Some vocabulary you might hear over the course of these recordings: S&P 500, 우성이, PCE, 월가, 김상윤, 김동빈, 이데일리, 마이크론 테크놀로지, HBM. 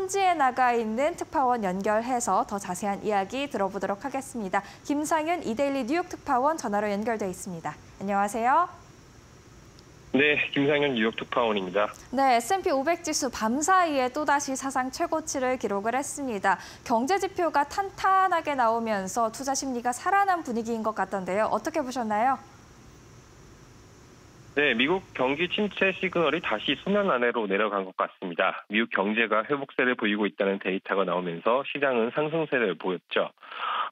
현지에 나가 있는 특파원 연결해서 더 자세한 이야기 들어보도록 하겠습니다. 김상윤 이데일리 뉴욕 특파원 전화로 연결돼 있습니다. 안녕하세요. 네, 김상윤 뉴욕 특파원입니다. 네, S&P 500 지수 밤사이에 또다시 사상 최고치를 기록을 했습니다. 경제 지표가 탄탄하게 나오면서 투자 심리가 살아난 분위기인 것 같던데요. 어떻게 보셨나요? 네, 미국 경기 침체 시그널이 다시 수면 아래로 내려간 것 같습니다. 미국 경제가 회복세를 보이고 있다는 데이터가 나오면서 시장은 상승세를 보였죠.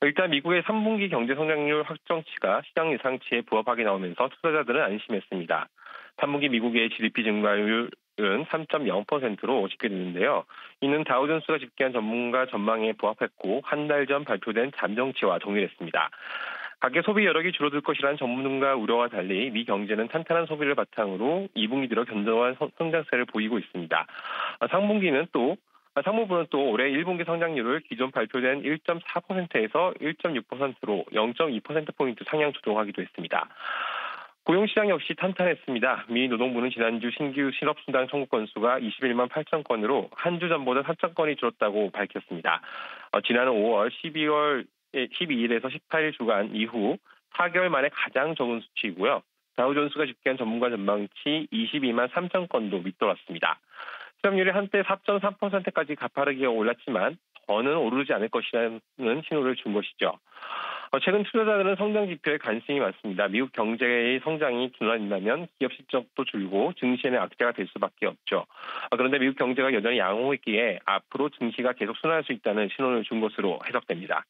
일단 미국의 3분기 경제 성장률 확정치가 시장 예상치에 부합하게 나오면서 투자자들은 안심했습니다. 3분기 미국의 GDP 증가율은 3.0%로 집계됐는데요. 이는 다우존스가 집계한 전문가 전망에 부합했고 한 달 전 발표된 잠정치와 동일했습니다. 가계 소비 여력이 줄어들 것이라는 전문가 우려와 달리 미 경제는 탄탄한 소비를 바탕으로 2분기 들어 견조한 성장세를 보이고 있습니다. 상무부는 또 올해 1분기 성장률을 기존 발표된 1.4%에서 1.6%로 0.2%포인트 상향 조정하기도 했습니다. 고용시장 역시 탄탄했습니다. 미 노동부는 지난주 신규 실업수당 청구 건수가 21만 8천 건으로 한 주 전보다 4천 건이 줄었다고 밝혔습니다. 지난 5월 12일에서 18일 주간 이후 4개월 만에 가장 적은 수치이고요. 다우존스가 집계한 전문가 전망치 22만 3천 건도 밑돌았습니다. 실업률이 한때 4.3%까지 가파르게 올랐지만 더는 오르지 않을 것이라는 신호를 준 것이죠. 최근 투자자들은 성장 지표에 관심이 많습니다. 미국 경제의 성장이 둔화된다면 기업 실적도 줄고 증시에는 악재가 될 수밖에 없죠. 그런데 미국 경제가 여전히 양호했기에 앞으로 증시가 계속 순환할 수 있다는 신호를 준 것으로 해석됩니다.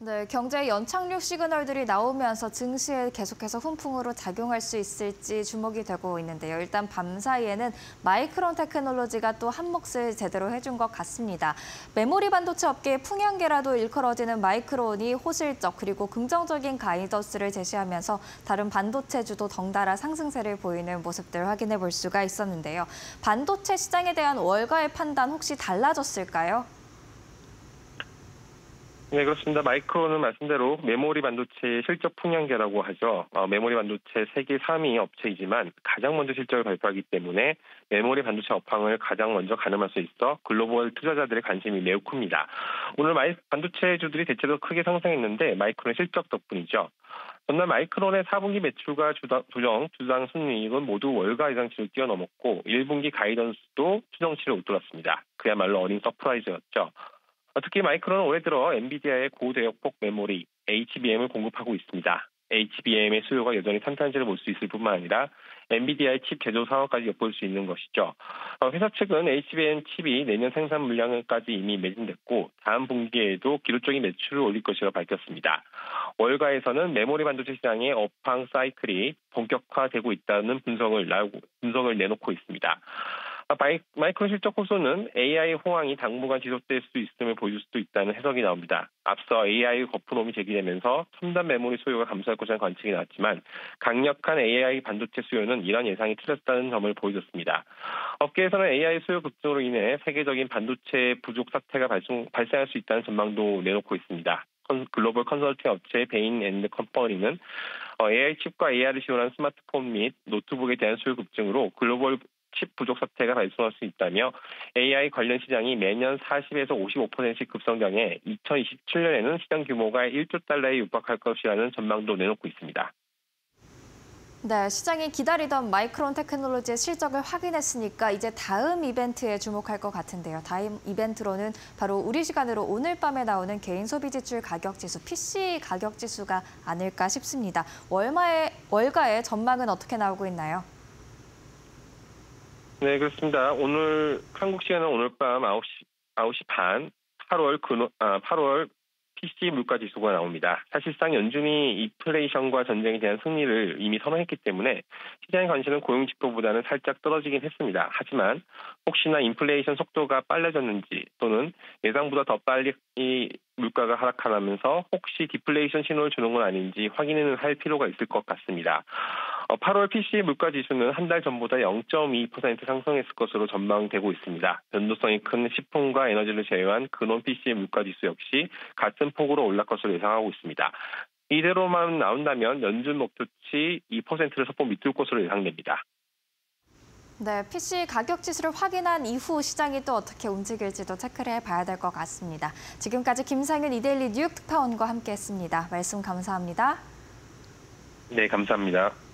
네, 경제의 연착륙 시그널들이 나오면서 증시에 계속해서 훈풍으로 작용할 수 있을지 주목이 되고 있는데요. 일단 밤사이에는 마이크론 테크놀로지가 또 한몫을 제대로 해준 것 같습니다. 메모리 반도체 업계의 풍향계라도 일컬어지는 마이크론이 호실적 그리고 긍정적인 가이던스를 제시하면서 다른 반도체주도 덩달아 상승세를 보이는 모습들 확인해 볼 수가 있었는데요. 반도체 시장에 대한 월가의 판단 혹시 달라졌을까요? 네, 그렇습니다. 마이크론은 말씀대로 메모리 반도체의 실적 풍향계라고 하죠. 메모리 반도체 세계 3위 업체이지만 가장 먼저 실적을 발표하기 때문에 메모리 반도체 업황을 가장 먼저 가늠할 수 있어 글로벌 투자자들의 관심이 매우 큽니다. 오늘 반도체주들이 대체로 크게 상승했는데 마이크론의 실적 덕분이죠. 전날 마이크론의 4분기 매출과 주당 순이익은 모두 월가 예상치를 뛰어넘었고 1분기 가이던스도 추정치를 웃돌았습니다. 그야말로 어린 서프라이즈였죠. 특히 마이크론은 올해 들어 엔비디아의 고대역폭 메모리 HBM을 공급하고 있습니다. HBM의 수요가 여전히 탄탄시를 볼 수 있을 뿐만 아니라 엔비디아의 칩 제조 사업까지 엿볼 수 있는 것이죠. 회사 측은 HBM 칩이 내년 생산 물량까지 이미 매진됐고 다음 분기에도 기록적인 매출을 올릴 것이라 밝혔습니다. 월가에서는 메모리 반도체 시장의 업황 사이클이 본격화되고 있다는 분석을 내놓고 있습니다. 마이크론 실적 호소는 AI 호황이 당분간 지속될 수 있음을 보여줄 수도 있다는 해석이 나옵니다. 앞서 AI 거품론이 제기되면서 첨단 메모리 수요가 감소할 것이라는 관측이 나왔지만 강력한 AI 반도체 수요는 이런 예상이 틀렸다는 점을 보여줬습니다. 업계에서는 AI 수요 급증으로 인해 세계적인 반도체 부족 사태가 발생할 수 있다는 전망도 내놓고 있습니다. 글로벌 컨설팅 업체 베인 앤드 컴퍼니는 AI 칩과 AI를 지원한 스마트폰 및 노트북에 대한 수요 급증으로 글로벌 칩 부족 사태가 발생할 수 있다며 AI 관련 시장이 매년 40에서 55%씩 급성장해 2027년에는 시장 규모가 1조 달러에 육박할 것이라는 전망도 내놓고 있습니다. 네, 시장이 기다리던 마이크론 테크놀로지의 실적을 확인했으니까 이제 다음 이벤트에 주목할 것 같은데요. 다음 이벤트로는 바로 우리 시간으로 오늘 밤에 나오는 개인 소비 지출 가격 지수, PCE 가격 지수가 아닐까 싶습니다. 월가의 전망은 어떻게 나오고 있나요? 네, 그렇습니다. 오늘 한국 시간은 오늘 밤 9시 반 8월 PCE 물가 지수가 나옵니다. 사실상 연준이 인플레이션과 전쟁에 대한 승리를 이미 선언했기 때문에 시장의 관심은 고용 지표보다는 살짝 떨어지긴 했습니다. 하지만 혹시나 인플레이션 속도가 빨라졌는지 또는 예상보다 더 빨리 물가가 하락하면서 혹시 디플레이션 신호를 주는 건 아닌지 확인을 할 필요가 있을 것 같습니다. 8월 PCE 물가 지수는 한 달 전보다 0.2% 상승했을 것으로 전망되고 있습니다. 변동성이 큰 식품과 에너지를 제외한 근원 PCE 물가 지수 역시 같은 폭으로 올랐을 것으로 예상하고 있습니다. 이대로만 나온다면 연준 목표치 2%를 석봉 밑둘 것으로 예상됩니다. 네, PCE 가격 지수를 확인한 이후 시장이 또 어떻게 움직일지도 체크를 해봐야 될 것 같습니다. 지금까지 김상윤 이데일리 뉴욕 특파원과 함께했습니다. 말씀 감사합니다. 네, 감사합니다.